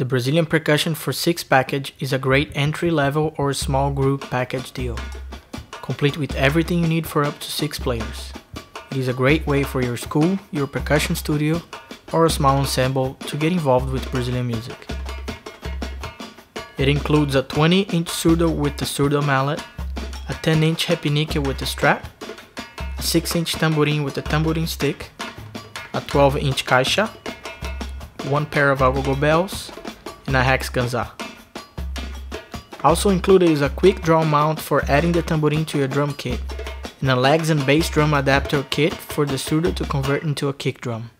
The Brazilian Percussion for 6 package is a great entry-level or small group package deal, complete with everything you need for up to 6 players. It is a great way for your school, your percussion studio, or a small ensemble to get involved with Brazilian music. It includes a 20-inch surdo with the surdo mallet, a 10-inch repinique with the strap, a 6-inch tambourine with the tambourine stick, a 12-inch caixa, one pair of agogo bells, and a hex ganzá. Also included is a quick draw mount for adding the tambourine to your drum kit, and a legs and bass drum adapter kit for the surdo to convert into a kick drum.